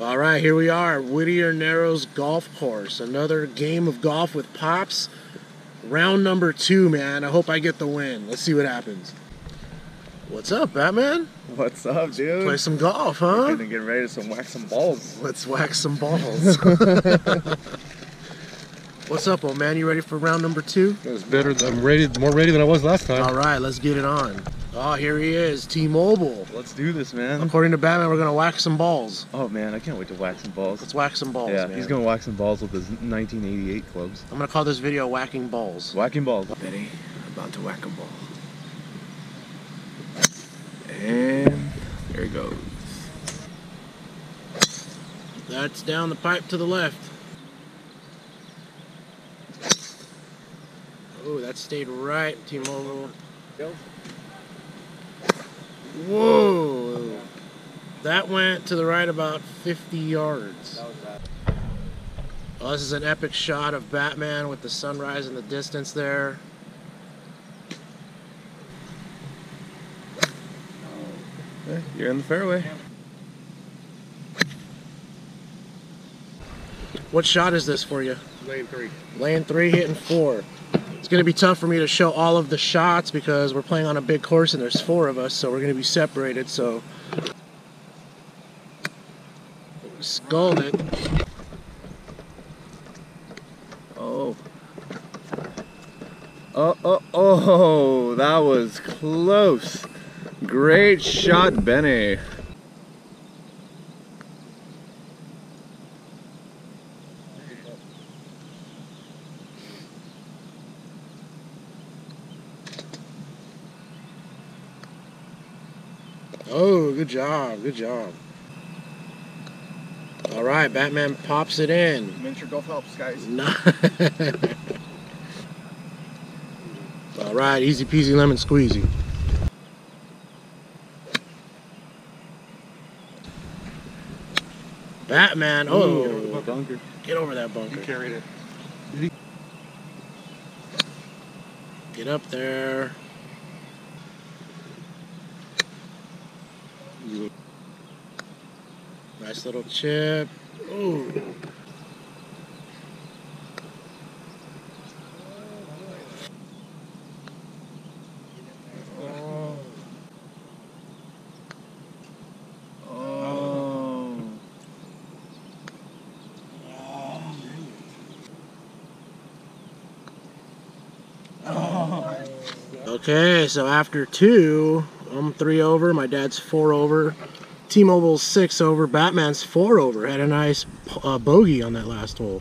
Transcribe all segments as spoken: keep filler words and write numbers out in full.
All right, here we are at Whittier Narrows Golf Course. Another game of golf with Pops. Round number two, man. I hope I get the win. Let's see what happens. What's up, Batman? What's up, dude? Play some golf, huh? We're gonna get ready to some whack some balls. Let's whack some balls. What's up, old man? You ready for round number two? It's better. I'm ready. More ready than I was last time. All right, let's get it on. Oh, here he is, T-Mobile. Let's do this, man. According to Batman, we're gonna whack some balls. Oh man, I can't wait to whack some balls. Let's whack some balls, yeah, man. He's gonna whack some balls with his nineteen eighty-eight clubs. I'm gonna call this video Whacking Balls. Whacking balls. Ready? About to whack a ball. And there he goes. That's down the pipe to the left. Oh, that stayed right, T-Mobile. Whoa! That went to the right about fifty yards. Oh, this is an epic shot of Batman with the sunrise in the distance there. You're in the fairway. What shot is this for you? Lane three. Lane three, hitting four. It's going to be tough for me to show all of the shots because we're playing on a big course and there's four of us, so we're going to be separated, so... Sculled it. Oh. Oh, oh, oh, that was close. Great shot, Benny. Oh, good job, good job. All right, Batman pops it in. Miniature golf helps, guys. All right, easy peasy lemon squeezy. Batman, oh. Ooh, get, over get over that bunker. You carried it. Get up there. Nice little chip. Ooh. Oh. Oh. Oh. Oh. Okay, so after two, I'm three over, my dad's four over, T-Mobile's six over, Batman's four over. Had a nice uh, bogey on that last hole.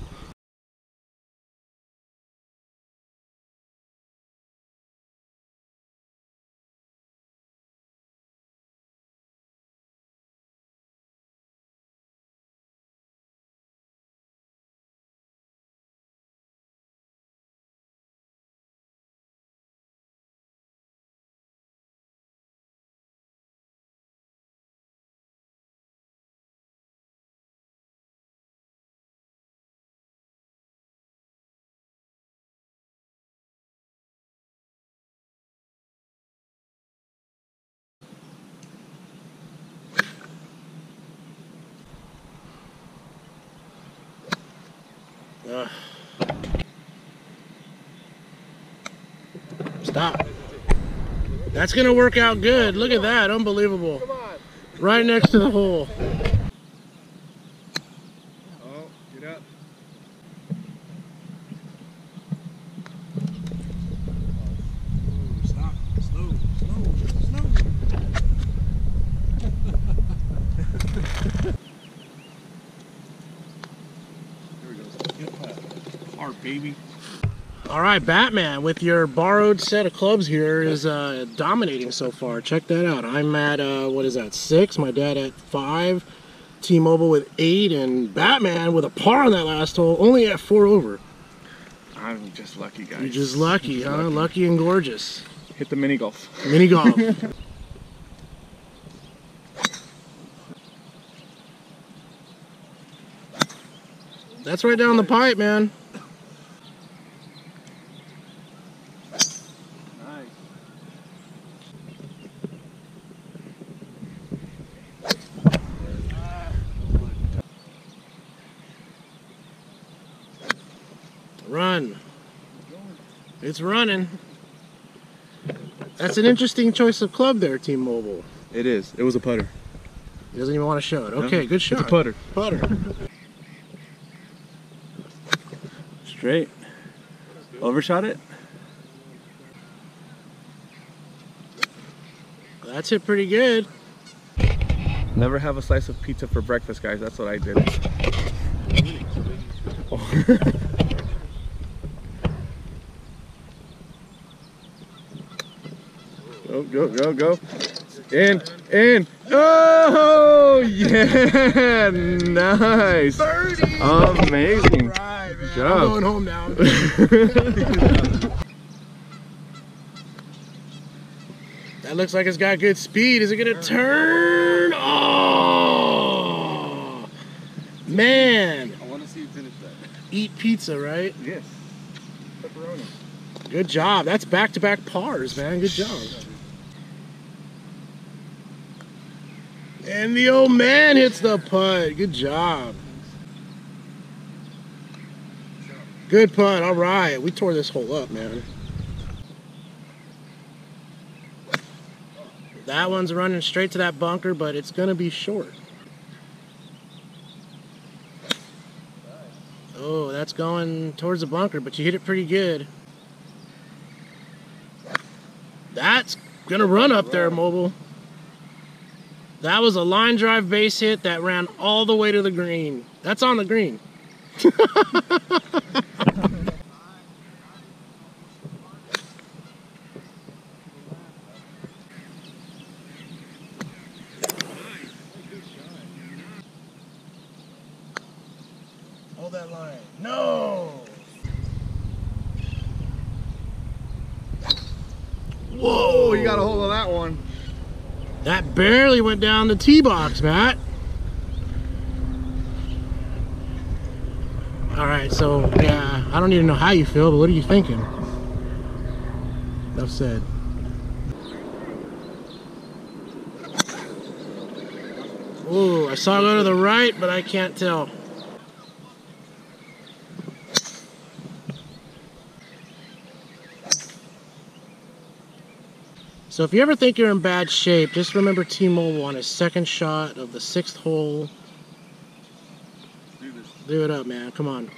Uh. Stop. That's gonna work out good. Look at that, unbelievable. Right next to the hole. Oh, get up. Stop. Slow, slow, slow. Baby. All right, Batman, with your borrowed set of clubs here, is uh, dominating so far. Check that out. I'm at, uh, what is that, six? My dad at five, T-Mobile with eight, and Batman with a par on that last hole, only at four over. I'm just lucky, guys. You're just lucky, just huh? Lucky. Lucky and gorgeous. Hit the mini golf. Mini golf. That's right down the pipe, man. Run. It's running. That's an interesting choice of club there, T-Mobile. It is. It was a putter. He doesn't even want to show it. Okay, no, good shot. It's a putter. Putter. Straight. Overshot it. That's it pretty good. Never have a slice of pizza for breakfast, guys. That's what I did. Oh. Go, go, go, go. In, in. Oh, yeah. Nice. thirty. Amazing. All right, man. Good job. I'm going home now. That looks like it's got good speed. Is it going to turn? Oh, man. I want to see you finish that. Eat pizza, right? Yes. Pepperoni. Good job. That's back-to-back pars, man. Good job. And the old man hits the putt. Good job. Good putt. All right. We tore this hole up, man. That one's running straight to that bunker, but it's going to be short. Oh, that's going towards the bunker, but you hit it pretty good. That's going to run up there, Mobile. That was a line drive base hit that ran all the way to the green. That's on the green. Hold that line. No! Whoa, you got a hold of that one. That barely went down the tee box, Matt. All right, so yeah, I don't even know how you feel, but what are you thinking? Enough said. Ooh, I saw it go to the right, but I can't tell. So if you ever think you're in bad shape, just remember T-Mobile on his second shot of the sixth hole. Do this. Do it up, man. Come on.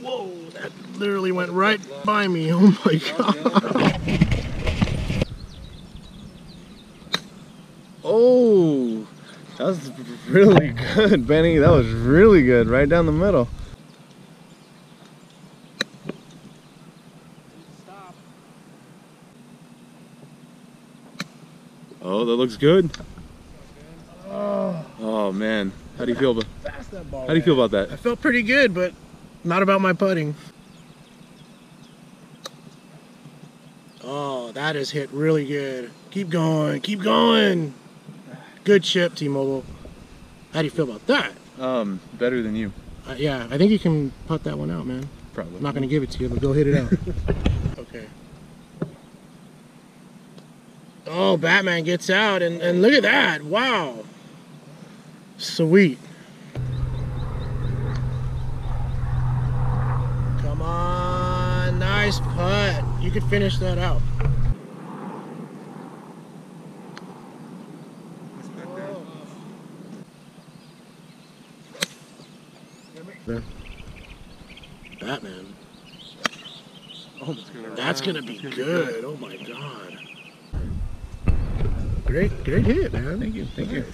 Whoa, that literally went right by me. Oh my God. Oh, that was really good, Benny. That was really good, right down the middle. Oh, that looks good. Oh, oh man, how do you feel about fast that ball? How do you feel about that? I felt pretty good, but not about my putting. Oh, that is hit really good. Keep going, keep going. Good chip, T-Mobile. How do you feel about that? Um, better than you. Uh, yeah, I think you can putt that one out, man. Probably. I'm not gonna give it to you, but go hit it out. Okay. Oh, Batman gets out, and, and look at that. Wow. Sweet. Come on. Nice putt. You could finish that out. There. Batman. Oh, that's going to be good. Oh, my God. Great, great hit, man. Thank you, thank you.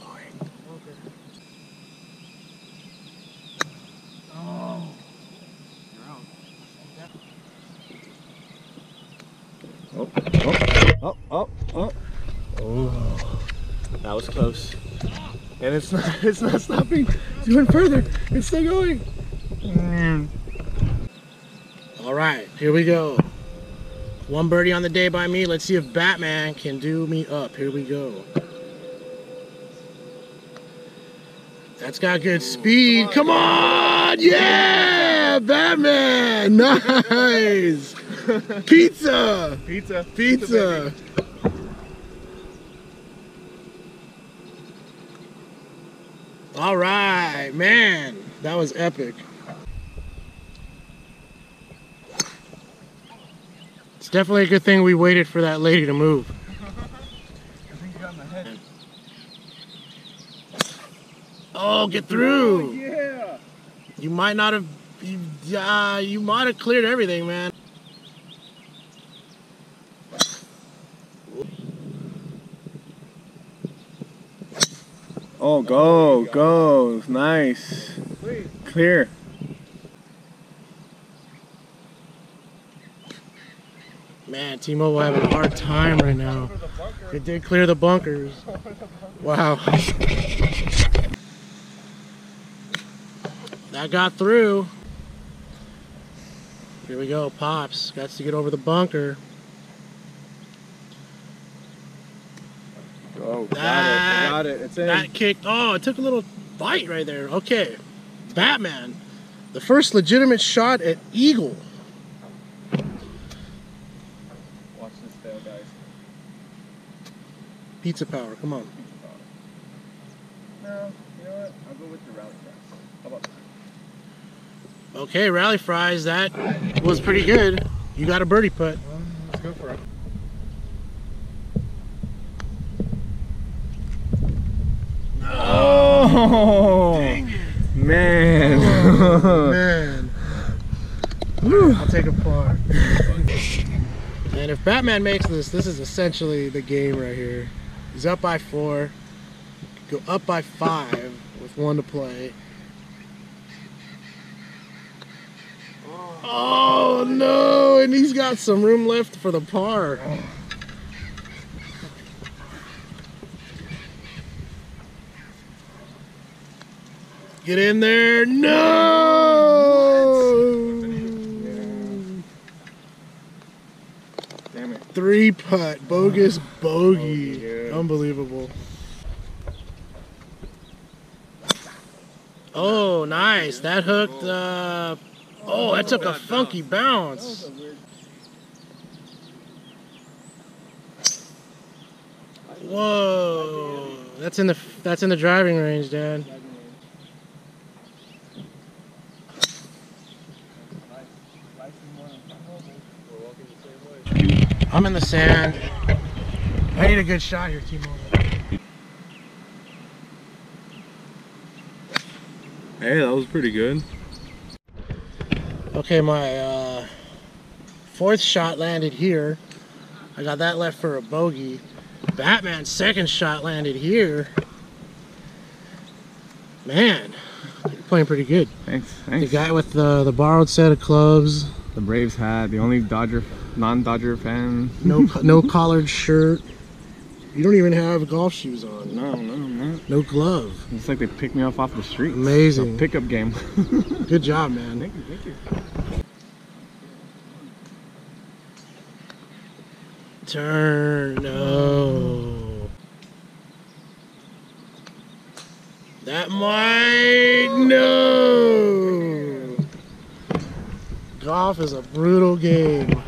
Oh, you're out. Oh, oh, oh, oh, oh. That was close. And it's not, it's not stopping. It's going further. It's still going. Mm. All right, here we go. One birdie on the day by me. Let's see if Batman can do me up. Here we go. That's got good speed. Come on. Yeah, Batman. Nice. Pizza! Pizza. Pizza. Pizza, all right, man. That was epic. It's definitely a good thing we waited for that lady to move. I think you got my head. Oh, get through! Oh, yeah! You might not have... You, uh, you might have cleared everything, man. Oh, go, go. Nice. Please. Clear. Man, T-Mobile having a hard time right now. It did clear the bunkers. Wow. That got through. Here we go, Pops. Got to get over the bunker. Oh, got that, it, got it. It's in. That kicked. Oh, it took a little bite right there. Okay. Batman. The first legitimate shot at eagle. Watch this fail, guys. Pizza power, come on. Pizza power. No, you know what? I'll go with the rally fries. How about that? Okay, rally fries. That was pretty good. You got a birdie putt. Well, let's go for it. Oh, dang it. Man. Oh, man. Right, I'll take a par. And if Batman makes this, this is essentially the game right here. He's up by four. Go up by five with one to play. Oh, no. And he's got some room left for the par. Get in there. No! Yeah. Damn it. Three putt. Bogus bogey. Oh, yeah. Unbelievable. Oh, nice. That hooked. Uh, oh, that took a funky bounce. Whoa. That's in the that's in the driving range, Dad. I'm in the sand. I need a good shot here, T-Mobile. Hey, that was pretty good. Okay, my uh, fourth shot landed here. I got that left for a bogey. Batman's second shot landed here. Man, you're playing pretty good. Thanks, thanks. The guy with the, the borrowed set of clubs. The Braves hat, the only Dodger, non-Dodger fan. No, no collared shirt. You don't even have golf shoes on. No, no, no. No glove. It's like they picked me up off the street. Amazing. It's a pickup game. Good job, man. Thank you, thank you. Turn. No. That might. No. Golf is a brutal game.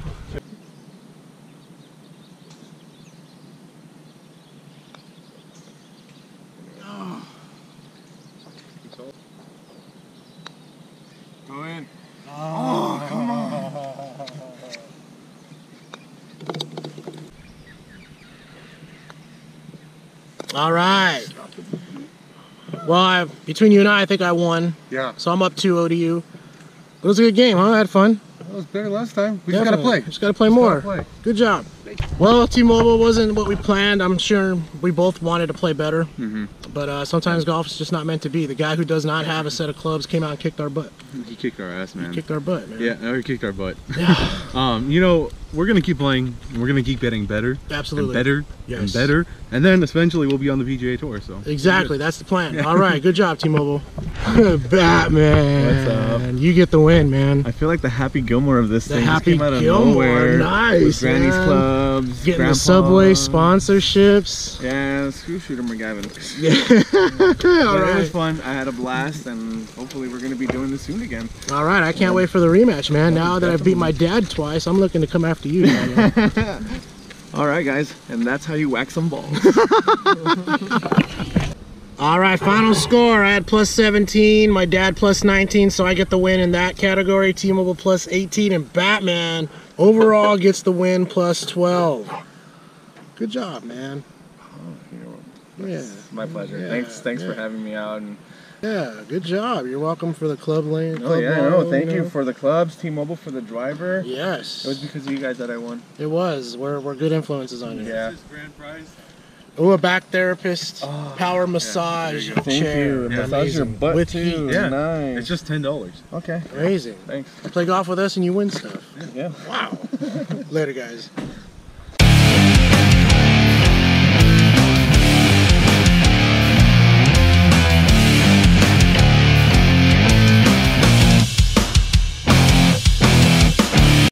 Oh. Go in. Oh, oh, come on. All right. Well, I, between you and I, I think I won. Yeah. So I'm up two oh to you. It was a good game, huh? I had fun. It was better last time. We Definitely. just gotta play. Just gotta play just more. Gotta play. Good job. Well, T-Mobile wasn't what we planned. I'm sure we both wanted to play better. Mm-hmm. But uh, sometimes golf is just not meant to be. The guy who does not have a set of clubs came out and kicked our butt. He kicked our ass, man. He kicked our butt, man. Yeah, he kicked our butt. Yeah. um, you know, we're gonna keep playing. We're gonna keep getting better. Absolutely. And better. Yes. And better. And then eventually we'll be on the P G A tour. So. Exactly. That's the plan. Yeah. All right. Good job, T-Mobile. Batman. What's up? You get the win, man. I feel like the Happy Gilmore of this the thing. Happy just came out of Gilmore. Nowhere. Nice. With Granny's man. Club. clubs, getting grandpa. The Subway sponsorships. Yeah, screw Shooter McGavin. Yeah. All right. It was fun. I had a blast, and hopefully we're going to be doing this soon again. All right. I can't yeah. wait for the rematch, man. Now that, that I've beat my dad twice, I'm looking to come after you. Now, all right, guys. And that's how you whack some balls. All right, final score. I had plus seventeen, my dad plus nineteen, so I get the win in that category. T-Mobile plus eighteen, and Batman overall gets the win plus twelve. Good job, man. Oh, yeah, my pleasure. Yeah, thanks, thanks yeah. for having me out. And yeah, good job. You're welcome for the club lane. Club oh yeah, no, no, thank you, know. you for the clubs, T-Mobile for the driver. Yes. It was because of you guys that I won. It was. We're we're good influences on you. Yeah. This is grand prize. Ooh, a back therapist, oh, power massage, yeah. you Thank chair. You. Yeah. Massage your butt with too. Heat. Yeah. Nice. It's just ten dollars. Okay. Amazing. Thanks. Play golf with us and you win stuff. Yeah. Wow. Later, guys.